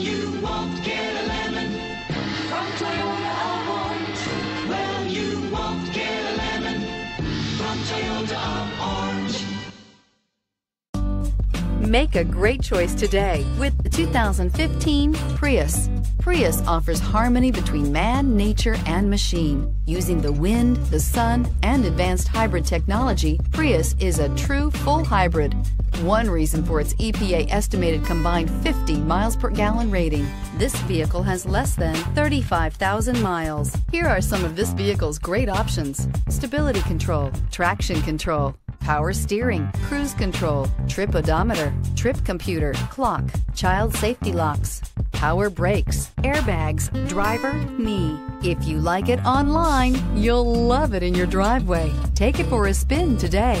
you won't get a lemon from Toyota of Orange. Well, you won't get a lemon from Toyota of Orange. Make a great choice today with the 2015 Prius. Prius offers harmony between man, nature, and machine. Using the wind, the sun, and advanced hybrid technology, Prius is a true full hybrid. One reason for its EPA estimated combined 50 miles per gallon rating. This vehicle has less than 35,000 miles. Here are some of this vehicle's great options: stability control, traction control, power steering, cruise control, trip odometer, trip computer, clock, child safety locks, power brakes, airbags, driver, knee. If you like it online, you'll love it in your driveway. Take it for a spin today.